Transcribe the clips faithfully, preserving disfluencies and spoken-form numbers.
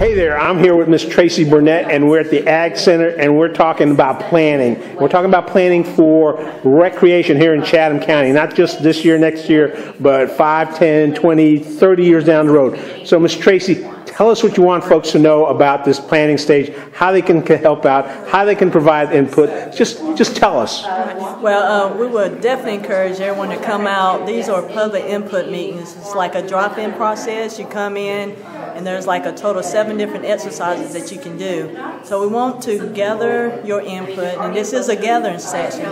Hey there, I'm here with Miz Tracy Burnett, and we're at the Ag Center, and we're talking about planning. We're talking about planning for recreation here in Chatham County, not just this year, next year, but five, ten, twenty, thirty years down the road. So Miz Tracy, tell us what you want folks to know about this planning stage, how they can help out, how they can provide input. Just, just tell us. Well, uh, we would definitely encourage everyone to come out. These are public input meetings. It's like a drop-in process. You come in, and there's like a total of seven different exercises that you can do. So we want to gather your input, and this is a gathering session.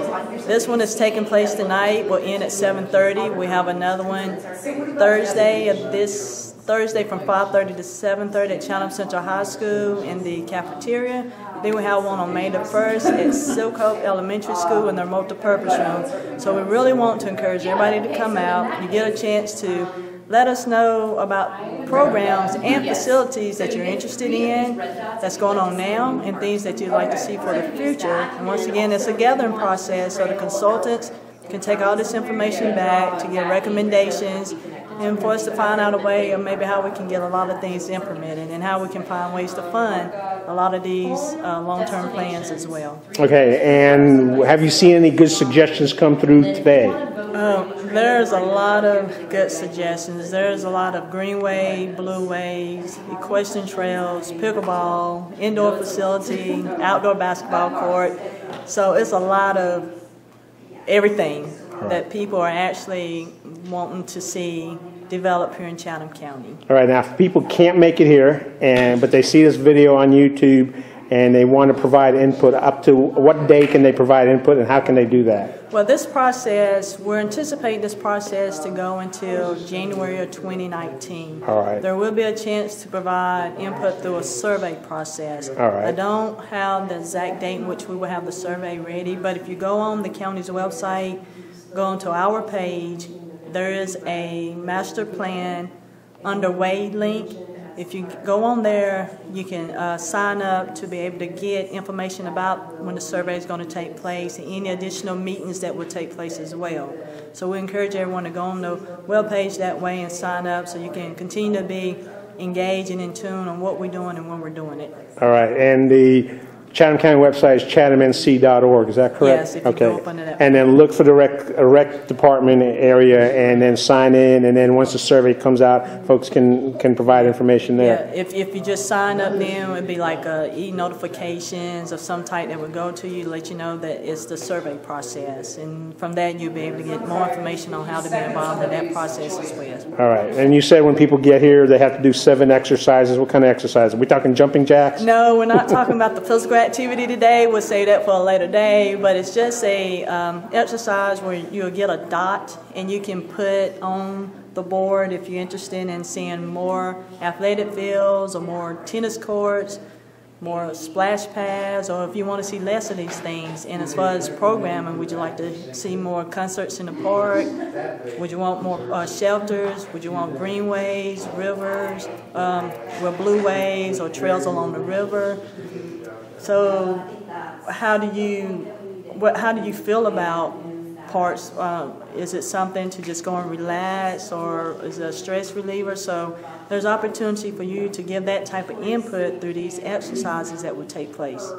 This one is taking place tonight. We'll end at seven thirty. We have another one Thursday of this Thursday from five thirty to seven thirty at Chatham Central High School in the cafeteria. Then we have one on May the first at Silk Hope Elementary School in their multipurpose room. So we really want to encourage everybody to come out. You get a chance to let us know about programs and facilities that you're interested in, that's going on now, and things that you'd like to see for the future. And once again, it's a gathering process, so the consultants can take all this information back to get recommendations and for us to find out a way of maybe how we can get a lot of things implemented and how we can find ways to fund a lot of these uh, long-term plans as well. Okay, and have you seen any good suggestions come through today? Um, there's a lot of good suggestions. There's a lot of greenway, blue waves, equestrian trails, pickleball, indoor facility, outdoor basketball court. So it's a lot of everything that people are actually wanting to see develop here in Chatham County. All right, now if people can't make it here, and but they see this video on YouTube and they want to provide input, up to what day can they provide input, and how can they do that? Well, this process, we're anticipating this process to go until January of twenty nineteen. All right. There will be a chance to provide input through a survey process. All right. I don't have the exact date in which we will have the survey ready, but if you go on the county's website, go onto our page, there is a master plan underway link. If you go on there, you can uh, sign up to be able to get information about when the survey is going to take place and any additional meetings that will take place as well. So we encourage everyone to go on the webpage that way and sign up so you can continue to be engaged and in tune on what we're doing and when we're doing it. All right. And the Chatham County website is chatham n c dot org, is that correct? Yes, if you okay. go up under that. And then look for the rec, rec department area and then sign in, and then once the survey comes out, folks can, can provide information there. Yeah, if, if you just sign up then, it would be like a e-notifications of some type that would go to you, let you know that it's the survey process. And from that, you'll be able to get more information on how to be involved in that process as well. All right, and you said when people get here, they have to do seven exercises. What kind of exercises? Are we talking jumping jacks? No, we're not talking about the physical activity today. We'll save that for a later day, but it's just a um, exercise where you'll get a dot and you can put on the board if you're interested in seeing more athletic fields or more tennis courts, more splash pads, or if you want to see less of these things. And as far as programming, would you like to see more concerts in the park? Would you want more uh, shelters? Would you want greenways, rivers, um, or blue waves, or trails along the river? So, how do you, what, how do you feel about parks? Uh, is it something to just go and relax, or is it a stress reliever? So, there's opportunity for you to give that type of input through these exercises that will take place.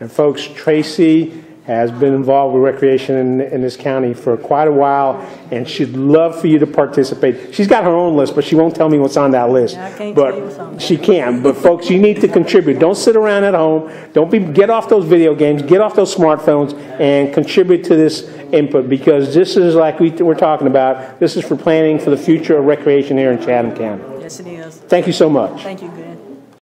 And folks, Tracy has been involved with recreation in, in this county for quite a while, and she'd love for you to participate. She's got her own list, but she won't tell me what's on that list. Yeah, I can't but tell you what's on that. She can. But folks, you need to contribute. Don't sit around at home. Don't be get off those video games. Get off those smartphones and contribute to this input, because this is like we, we're talking about. This is for planning for the future of recreation here in Chatham County. Yes, it is. Thank you so much. Thank you. Good.